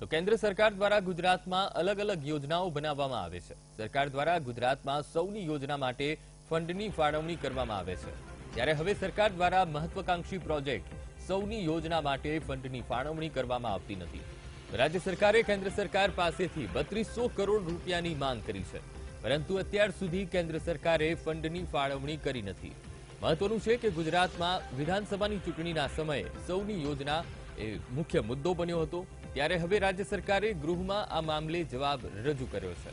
તો કેન્દ્ર સરકાર દ્વારા ગુજરાતમાં અલગ અલગ યોજનાઓ બનાવવામાં આવે છે. સરકાર દ્વારા ગુજરાતમાં સૌની યોજના માટે ફંડની ફાળવણી કરવામાં આવે છે. ત્યારે હવે સરકાર દ્વારા મહત્વાકાંક્ષી પ્રોજેક્ટ સૌની યોજના માટે ફંડની ફાળવણી કરવામાં આવતી નથી. રાજ્ય સરકારે કેન્દ્ર સરકાર પાસેથી 3200 કરોડ રૂપિયાની માંગ કરી છે, પરંતુ અત્યાર સુધી કેન્દ્ર સરકારે ફંડની ફાળવણી કરી નથી. મહત્વનું છે કે ગુજરાતમાં વિધાનસભાની ચૂંટણીના સમયે સૌની યોજના એ મુખ્ય મુદ્દો બન્યો હતો. ત્યારે હવે રાજ્ય સરકારે ગૃહમાં આ મામલે જવાબ રજૂ કર્યો છે.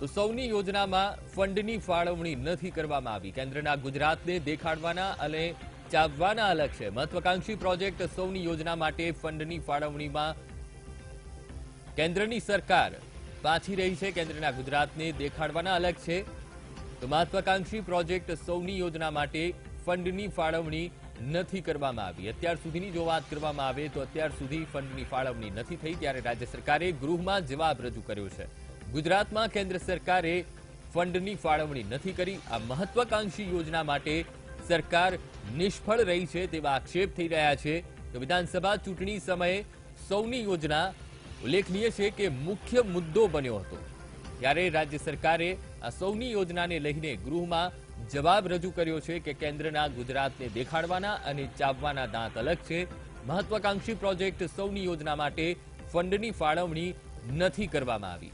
તો સૌની યોજનામાં ફંડની ફાળવણી નથી કરવામાં આવી. કેન્દ્રના ગુજરાતને દેખાડવાના અને ચાવવાના અલગ છે. મહત્વાકાંક્ષી પ્રોજેક્ટ સૌની યોજના માટે ફંડની ફાળવણીમાં કેન્દ્રની સરકાર પાછી રહી છે. કેન્દ્રના ગુજરાતને દેખાડવાના અલગ છે. તો મહત્વાકાંક્ષી પ્રોજેક્ટ સૌની યોજના માટે ફંડની ફાળવણી નથી કરવામાં આવી. અત્યાર સુધીની જો વાત કરવામાં આવે તો અત્યાર સુધી ફંડની ફાળવણી નથી થઈ. ત્યારે રાજ્ય સરકારે ગૃહમાં જવાબ રજૂ કર્યો છે. ગુજરાતમાં કેન્દ્ર સરકારે ફંડની ફાળવણી નથી કરી. આ મહત્વાકાંક્ષી યોજના માટે સરકાર નિષ્ફળ રહી છે તેવા આક્ષેપ થઈ રહ્યા છે. તો વિધાનસભા ચૂંટણી સમયે સૌની યોજના ઉલ્લેખનીય છે કે મુખ્ય મુદ્દો બન્યો હતો. ત્યારે રાજ્ય સરકારે આ સૌની યોજનાને લઈને ગૃહમાં જવાબ રજૂ કર્યો છે કે કેન્દ્રના ગુજરાતને દેખાડવાના અને ચાવવાના દાંત અલગ છે. મહત્વાકાંક્ષી પ્રોજેક્ટ સૌની યોજના માટે ફંડની ફાળવણી નથી કરવામાં આવી.